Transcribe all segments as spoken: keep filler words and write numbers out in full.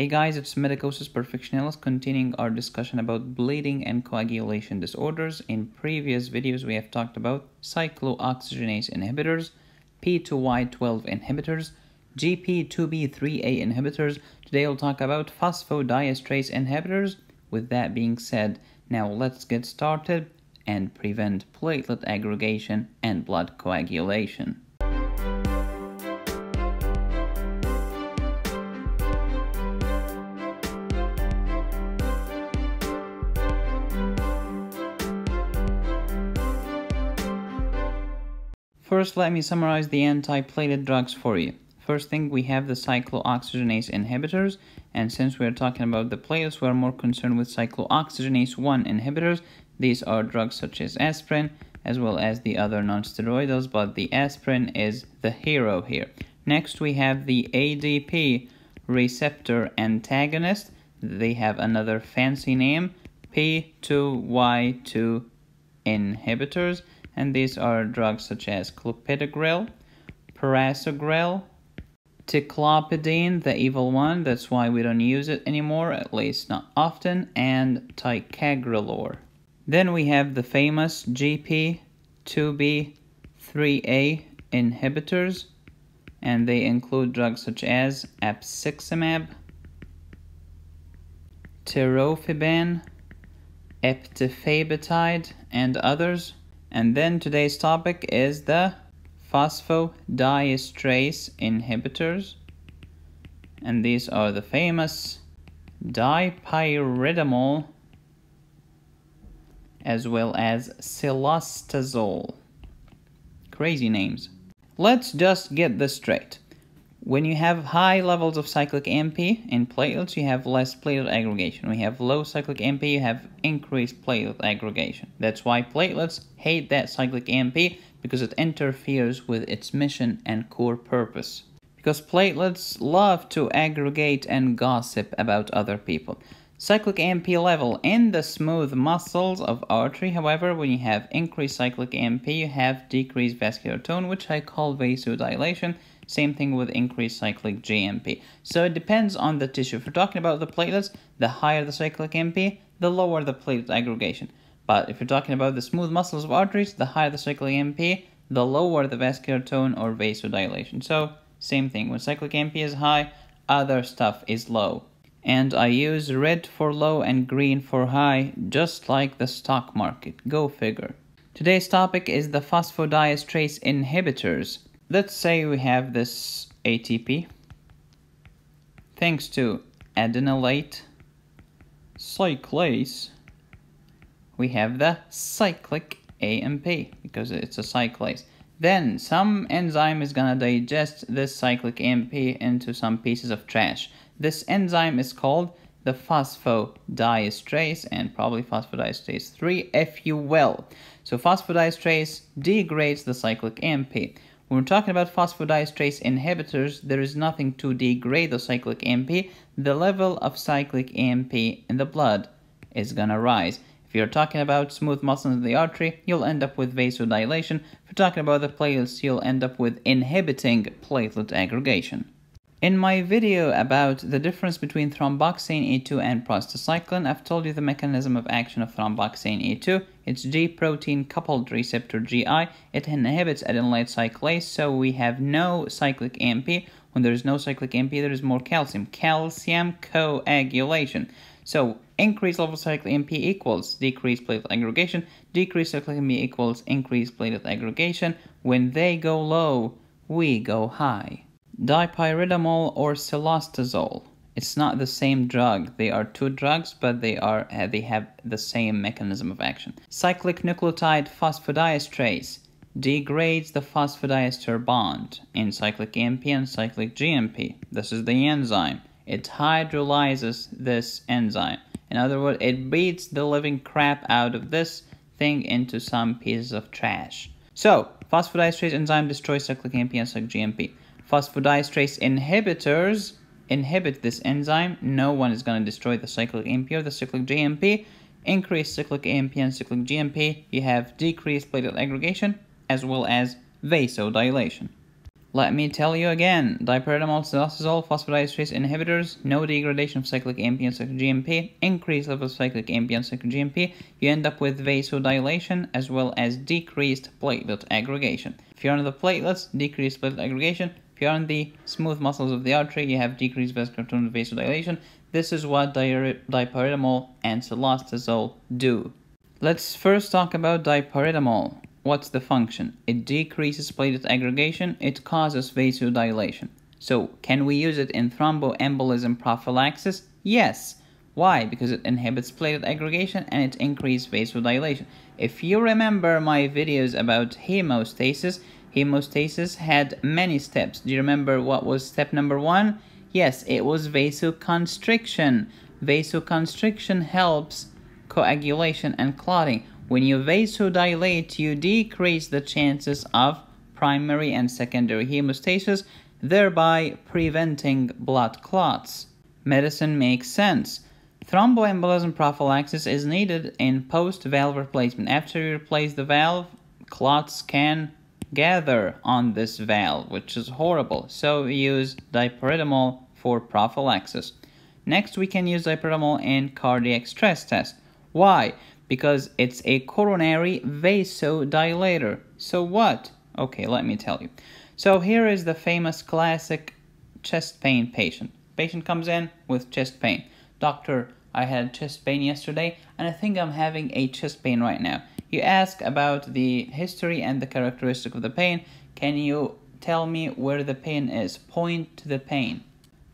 Hey guys, it's Medicosis Perfectionalis continuing our discussion about bleeding and coagulation disorders. In previous videos, we have talked about cyclooxygenase inhibitors, P two Y twelve inhibitors, G P two B three A inhibitors. Today we'll talk about phosphodiesterase inhibitors. With that being said, now let's get started and prevent platelet aggregation and blood coagulation. First, let me summarize the antiplatelet drugs for you. First thing, we have the cyclooxygenase inhibitors, and since we're talking about the platelets, we're more concerned with cyclooxygenase one inhibitors. These are drugs such as aspirin, as well as the other non-steroidals, but the aspirin is the hero here. Next, we have the A D P receptor antagonist. They have another fancy name, P two Y twelve inhibitors. And these are drugs such as Clopidogrel, prasugrel, Ticlopidine, the evil one, that's why we don't use it anymore, at least not often, and Ticagrelor. Then we have the famous G P two B three A inhibitors, and they include drugs such as Abciximab, tirofiban, Eptifibatide, and others. And then today's topic is the phosphodiesterase inhibitors. And these are the famous dipyridamole as well as cilostazol. Crazy names. Let's just get this straight. When you have high levels of cyclic A M P in platelets, you have less platelet aggregation. When you have low cyclic A M P, you have increased platelet aggregation. That's why platelets hate that cyclic A M P, because it interferes with its mission and core purpose. Because platelets love to aggregate and gossip about other people. Cyclic A M P level in the smooth muscles of artery, however, when you have increased cyclic A M P, you have decreased vascular tone, which I call vasodilation. Same thing with increased cyclic G M P. So it depends on the tissue. If we're talking about the platelets, the higher the cyclic A M P, the lower the platelet aggregation. But if you're talking about the smooth muscles of arteries, the higher the cyclic A M P, the lower the vascular tone or vasodilation. So same thing, when cyclic A M P is high, other stuff is low. And I use red for low and green for high, just like the stock market. Go figure. Today's topic is the phosphodiesterase inhibitors. Let's say we have this A T P, thanks to adenylate cyclase, we have the cyclic A M P, because it's a cyclase. Then some enzyme is gonna digest this cyclic A M P into some pieces of trash. This enzyme is called the phosphodiesterase, and probably phosphodiesterase three, if you will. So phosphodiesterase degrades the cyclic A M P. When we're talking about phosphodiesterase inhibitors, there is nothing to degrade the cyclic A M P. The level of cyclic A M P in the blood is gonna rise. If you're talking about smooth muscles in the artery, you'll end up with vasodilation. If you're talking about the platelets, you'll end up with inhibiting platelet aggregation. In my video about the difference between thromboxane A two and prostacyclin, I've told you the mechanism of action of thromboxane A two. It's G protein coupled receptor G I. It inhibits adenylate cyclase, so we have no cyclic A M P. When there is no cyclic A M P, there is more calcium. Calcium coagulation. So increased level of cyclic A M P equals decreased platelet aggregation. Decreased cyclic A M P equals increased platelet aggregation. When they go low, we go high. Dipyridamole or cilostazol. It's not the same drug. They are two drugs, but they are uh, they have the same mechanism of action. Cyclic nucleotide phosphodiesterase degrades the phosphodiester bond in cyclic A M P and cyclic G M P. This is the enzyme. It hydrolyzes this enzyme. In other words, it beats the living crap out of this thing into some pieces of trash. So, phosphodiesterase enzyme destroys cyclic A M P and cyclic G M P. Phosphodiesterase inhibitors inhibit this enzyme. No one is going to destroy the cyclic A M P or the cyclic G M P. Increased cyclic A M P and cyclic G M P, you have decreased platelet aggregation as well as vasodilation. Let me tell you again, dipyridamole, cilostazol, phosphodiesterase inhibitors, no degradation of cyclic A M P and cyclic G M P, increased levels of cyclic A M P and cyclic G M P, you end up with vasodilation as well as decreased platelet aggregation. If you're on the platelets, decreased platelet aggregation. If you're on the smooth muscles of the artery, you have decreased vascular tone vasodilation. This is what dipyridamole and cilostazol do. Let's first talk about dipyridamole. What's the function? It decreases platelet aggregation, it causes vasodilation. So, can we use it in thromboembolism prophylaxis? Yes. Why? Because it inhibits platelet aggregation and it increases vasodilation. If you remember my videos about hemostasis, hemostasis had many steps. Do you remember what was step number one? Yes, it was vasoconstriction. Vasoconstriction helps coagulation and clotting. When you vasodilate, you decrease the chances of primary and secondary hemostasis, thereby preventing blood clots. Medicine makes sense. Thromboembolism prophylaxis is needed in post-valve replacement. After you replace the valve, clots can gather on this valve, which is horrible. So use dipyridamole for prophylaxis. Next, we can use dipyridamole in cardiac stress test. Why? Because it's a coronary vasodilator. So what? Okay, let me tell you. So here is the famous classic chest pain patient. Patient comes in with chest pain. Doctor, I had chest pain yesterday, and I think I'm having a chest pain right now. You ask about the history and the characteristic of the pain. Can you tell me where the pain is? Point to the pain.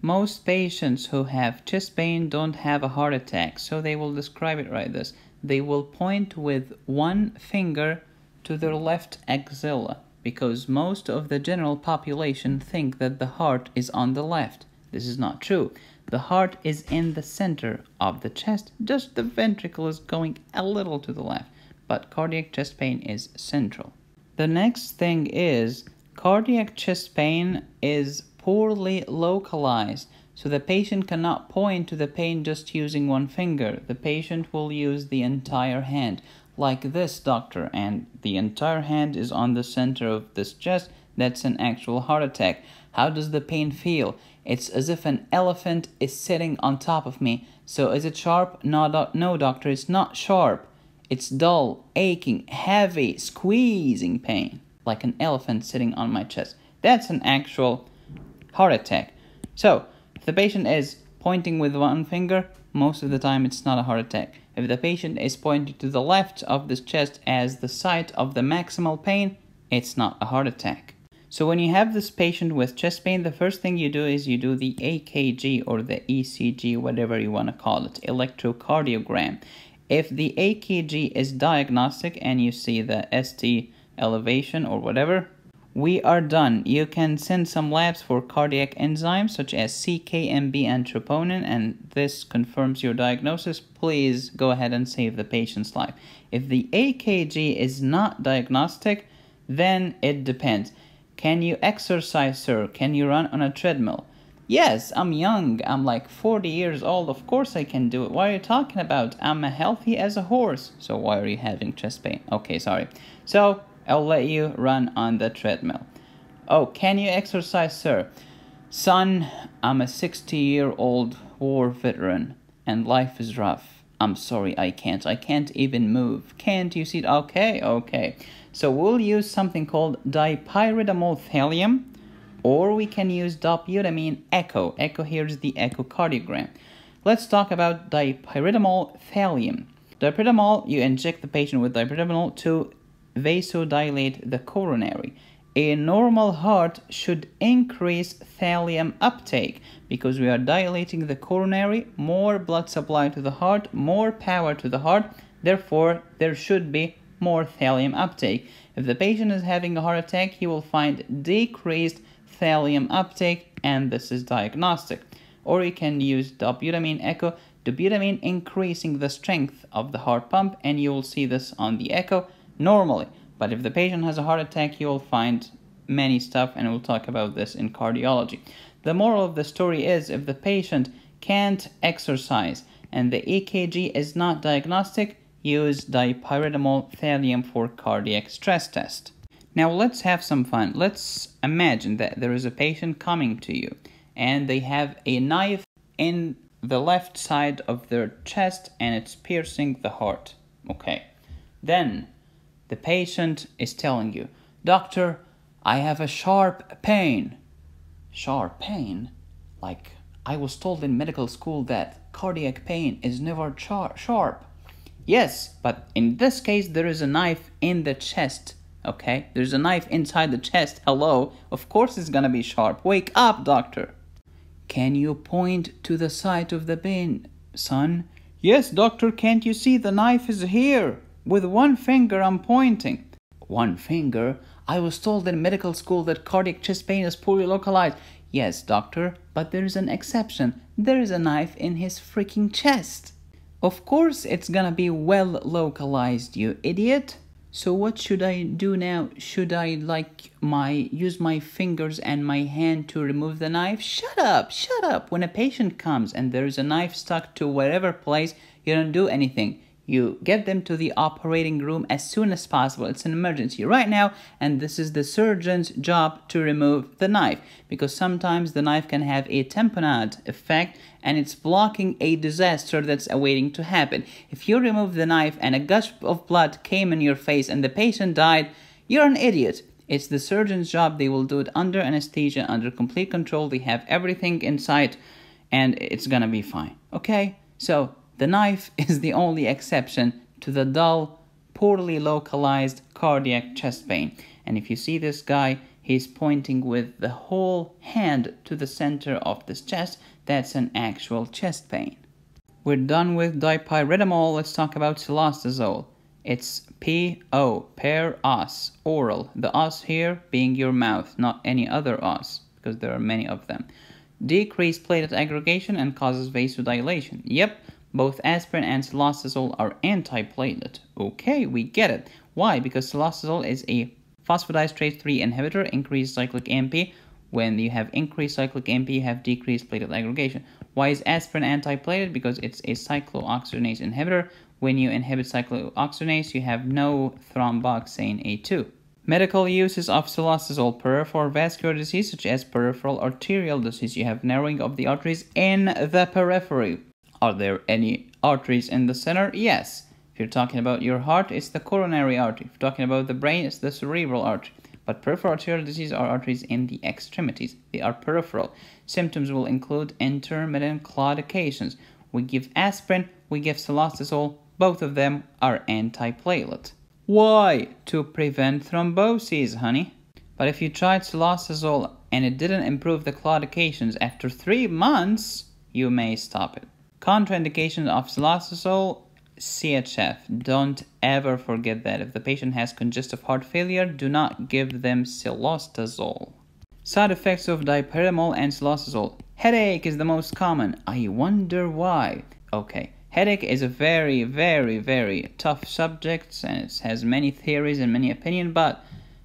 Most patients who have chest pain don't have a heart attack, so they will describe it like this. They will point with one finger to their left axilla because most of the general population think that the heart is on the left. This is not true. The heart is in the center of the chest. Just the ventricle is going a little to the left, but cardiac chest pain is central. The next thing is cardiac chest pain is poorly localized. So the patient cannot point to the pain just using one finger. The patient will use the entire hand, like this, doctor, and the entire hand is on the center of this chest. That's an actual heart attack. How does the pain feel? It's as if an elephant is sitting on top of me. So is it sharp? No, doc- no doctor, it's not sharp. It's dull, aching, heavy, squeezing pain, like an elephant sitting on my chest. That's an actual heart attack. So, if the patient is pointing with one finger, most of the time it's not a heart attack. If the patient is pointing to the left of this chest as the site of the maximal pain, it's not a heart attack. So when you have this patient with chest pain, the first thing you do is you do the E K G or the E C G, whatever you want to call it, electrocardiogram. If the E K G is diagnostic and you see the S T elevation or whatever, we are done. You can send some labs for cardiac enzymes such as C K M B and troponin, and this confirms your diagnosis. Please go ahead and save the patient's life. If the E K G is not diagnostic, then it depends. Can you exercise, sir? Can you run on a treadmill? Yes, I'm young. I'm like forty years old. Of course I can do it. What are you talking about? I'm healthy as a horse. So why are you having chest pain? Okay, sorry. So I'll let you run on the treadmill. Oh, can you exercise, sir? Son, I'm a sixty-year-old war veteran, and life is rough. I'm sorry, I can't. I can't even move. Can't you see? Okay, okay. So we'll use something called dipyridamole thallium, or we can use dobutamine echo. Echo, here's the echocardiogram. Let's talk about dipyridamole thallium. Dipyridamole, you inject the patient with dipyridamole to vasodilate the coronary. A normal heart should increase thallium uptake because we are dilating the coronary, more blood supply to the heart, more power to the heart, therefore there should be more thallium uptake. If the patient is having a heart attack, he will find decreased thallium uptake, and this is diagnostic. Or you can use dobutamine echo, dobutamine increasing the strength of the heart pump, and you will see this on the echo normally. But if the patient has a heart attack, you'll find many stuff, and we'll talk about this in cardiology. The moral of the story is, if the patient can't exercise and the E K G is not diagnostic, use dipyridamole thallium for cardiac stress test. Now let's have some fun. Let's imagine that there is a patient coming to you and they have a knife in the left side of their chest and it's piercing the heart. Okay. Then the patient is telling you, "Doctor, I have a sharp pain." Sharp pain? Like, I was told in medical school that cardiac pain is never sharp. Yes, but in this case, there is a knife in the chest. Okay, there's a knife inside the chest. Hello, of course it's gonna be sharp. Wake up, doctor. Can you point to the site of the pain, son? Yes, doctor, can't you see the knife is here? With one finger I'm pointing. One finger? I was told in medical school that cardiac chest pain is poorly localized. Yes, doctor, but there is an exception. There is a knife in his freaking chest. Of course it's gonna be well localized, you idiot. So what should I do now? Should I like my use my fingers and my hand to remove the knife? Shut up, shut up. When a patient comes and there is a knife stuck to whatever place, you don't do anything. You get them to the operating room as soon as possible. It's an emergency right now, and this is the surgeon's job to remove the knife, because sometimes the knife can have a tamponade effect and it's blocking a disaster that's awaiting to happen. If you remove the knife and a gush of blood came in your face and the patient died, you're an idiot. It's the surgeon's job. They will do it under anesthesia, under complete control. They have everything in sight and it's gonna be fine. Okay, so the knife is the only exception to the dull, poorly localized cardiac chest pain. And if you see this guy, he's pointing with the whole hand to the center of this chest. That's an actual chest pain. We're done with dipyridamole. Let's talk about cilostazol. It's P O, per os, oral. The os here being your mouth, not any other os, because there are many of them. Decreased platelet aggregation and causes vasodilation. Yep. Both aspirin and cilostazol are antiplatelet. Okay, we get it. Why? Because cilostazol is a phosphodiesterase three inhibitor, increased cyclic A M P. When you have increased cyclic A M P, you have decreased platelet aggregation. Why is aspirin antiplatelet? Because it's a cyclooxygenase inhibitor. When you inhibit cyclooxygenase, you have no thromboxane A two. Medical uses of cilostazol: peripheral vascular disease, such as peripheral arterial disease. You have narrowing of the arteries in the periphery. Are there any arteries in the center? Yes. If you're talking about your heart, it's the coronary artery. If you're talking about the brain, it's the cerebral artery. But peripheral arterial disease are arteries in the extremities. They are peripheral. Symptoms will include intermittent claudications. We give aspirin, we give cilostazol. Both of them are antiplatelet. Why? To prevent thromboses, honey. But if you tried cilostazol and it didn't improve the claudications after three months, you may stop it. Contraindications of cilostazol, C H F. Don't ever forget that. If the patient has congestive heart failure, do not give them cilostazol. Side effects of dipyridamole and cilostazol. Headache is the most common. I wonder why. Okay, headache is a very, very, very tough subject, and it has many theories and many opinions, but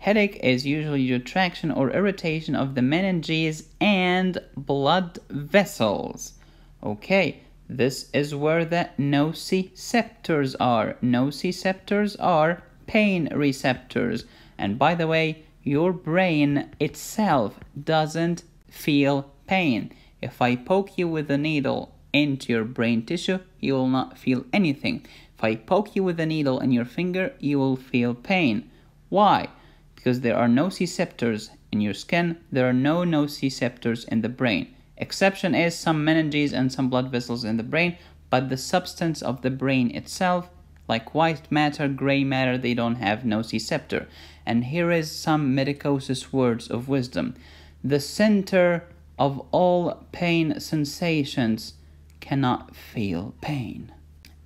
headache is usually retraction or irritation of the meninges and blood vessels. Okay. This is where the nociceptors are. Nociceptors are pain receptors. And by the way, your brain itself doesn't feel pain. If I poke you with a needle into your brain tissue, you will not feel anything. If I poke you with a needle in your finger, you will feel pain. Why? Because there are nociceptors in your skin. There are no nociceptors in the brain. Exception is some meninges and some blood vessels in the brain, but the substance of the brain itself, like white matter, gray matter, they don't have nociceptor. And here is some Medicosis words of wisdom. The center of all pain sensations cannot feel pain.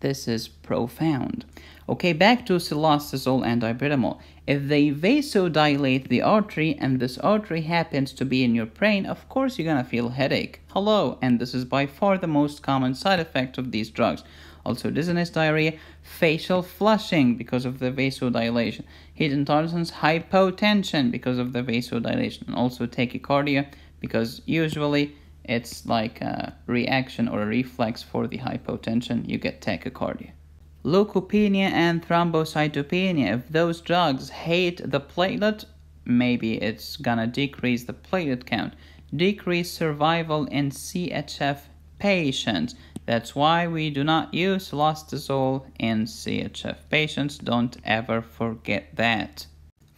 This is profound. Okay, back to cilostazol and dipyridamole. If they vasodilate the artery and this artery happens to be in your brain, of course you're gonna feel headache. Hello, and this is by far the most common side effect of these drugs. Also dizziness, diarrhea, facial flushing because of the vasodilation, heat intolerance, hypotension because of the vasodilation, and also tachycardia because usually it's like a reaction or a reflex for the hypotension. You get tachycardia. leukopenia and thrombocytopenia. If those drugs hate the platelet, maybe it's gonna decrease the platelet count, decrease survival in C H F patients. That's why we do not use cilostazol in C H F patients. Don't ever forget that.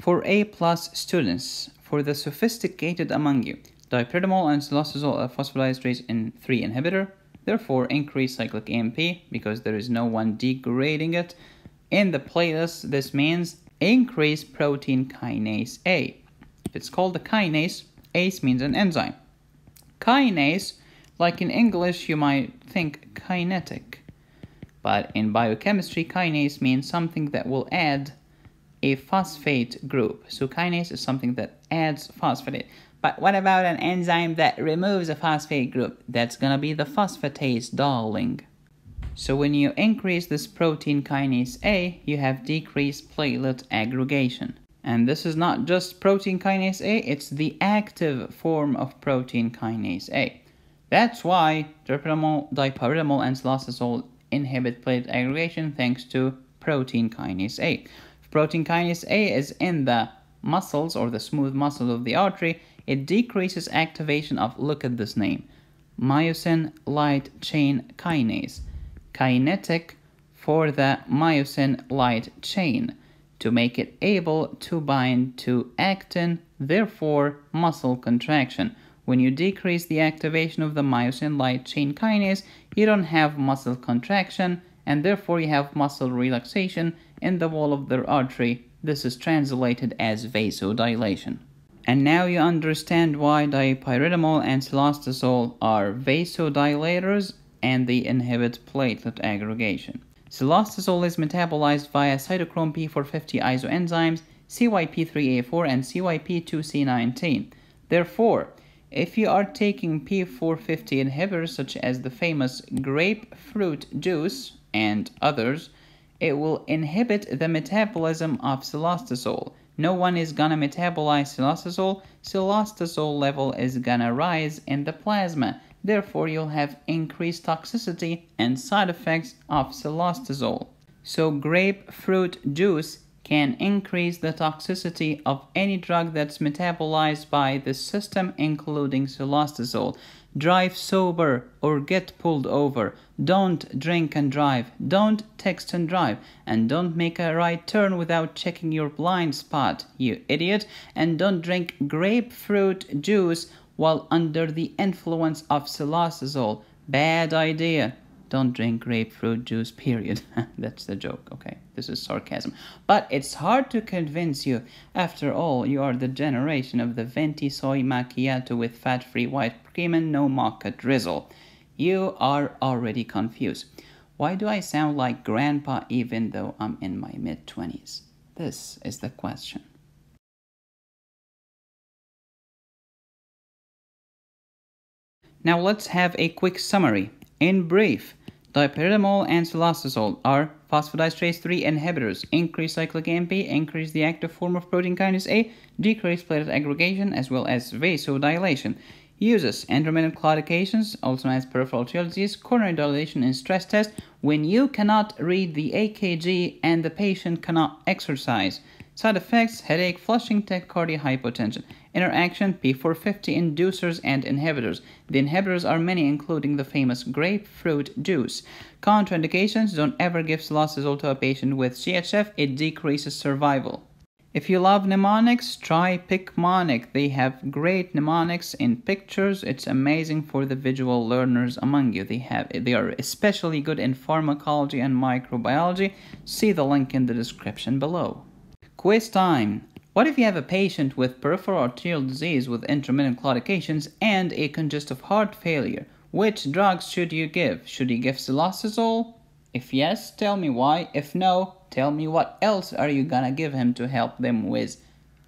For A plus students, for the sophisticated among you, dipyridamole and cilostazol are phosphodiesterase in three inhibitor, therefore increase cyclic A M P because there is no one degrading it. In the playlist, this means increase protein kinase A. If it's called a kinase, ace means an enzyme. Kinase, like in English, you might think kinetic, but in biochemistry, kinase means something that will add a phosphate group. So kinase is something that adds phosphate. But what about an enzyme that removes a phosphate group? That's gonna be the phosphatase, darling. So when you increase this protein kinase A, you have decreased platelet aggregation. And this is not just protein kinase A, it's the active form of protein kinase A. That's why dipyridamole, dipyridamole and cilostazol inhibit platelet aggregation thanks to protein kinase A. If protein kinase A is in the muscles or the smooth muscle of the artery, it decreases activation of, look at this name, myosin light chain kinase, kinetic for the myosin light chain, to make it able to bind to actin, therefore muscle contraction. When you decrease the activation of the myosin light chain kinase, you don't have muscle contraction, and therefore you have muscle relaxation in the wall of the artery. This is translated as vasodilation. And now you understand why dipyridamole and cilostazol are vasodilators and they inhibit platelet aggregation. Cilostazol is metabolized via cytochrome P four fifty isoenzymes, C Y P three A four and C Y P two C nineteen. Therefore, if you are taking P four fifty inhibitors such as the famous grapefruit juice and others, it will inhibit the metabolism of cilostazol. No one is gonna metabolize cilostazol. Cilostazol level is gonna rise in the plasma. Therefore, you'll have increased toxicity and side effects of cilostazol. So grapefruit juice can increase the toxicity of any drug that's metabolized by the system, including cilostazol. Drive sober or get pulled over. Don't drink and drive. Don't text and drive. And don't make a right turn without checking your blind spot, you idiot. And don't drink grapefruit juice while under the influence of cilostazol. Bad idea. Don't drink grapefruit juice, period. That's the joke, okay? This is sarcasm. But it's hard to convince you. After all, you are the generation of the venti soy macchiato with fat-free white cream and no mocha drizzle. You are already confused. Why do I sound like grandpa even though I'm in my mid twenties? This is the question. Now let's have a quick summary. In brief, dipyridamole and cilostazol are phosphodiesterase three inhibitors, increase cyclic A M P, increase the active form of protein kinase A, decrease platelet aggregation as well as vasodilation. Uses: intermittent claudications, also known as peripheral disease, coronary dilation in stress test, when you cannot read the E K G and the patient cannot exercise. Side effects: headache, flushing, tachycardia, hypotension. Interaction: P four fifty inducers and inhibitors. The inhibitors are many, including the famous grapefruit juice. Contraindications: don't ever give cilostazol to a patient with C H F. It decreases survival. If you love mnemonics, try Picmonic. They have great mnemonics in pictures. It's amazing for the visual learners among you. They have they are especially good in pharmacology and microbiology. See the link in the description below. Quiz time. What if you have a patient with peripheral arterial disease with intermittent claudications and a congestive heart failure? Which drugs should you give? Should you give cilostazol? If yes, tell me why. If no, tell me what else are you gonna give him to help them with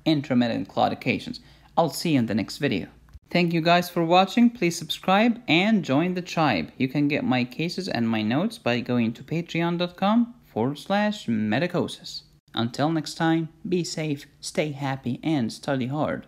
intermittent claudications. I'll see you in the next video. Thank you guys for watching. Please subscribe and join the tribe. You can get my cases and my notes by going to patreon.com forward slash medicosis. Until next time, be safe, stay happy, and study hard.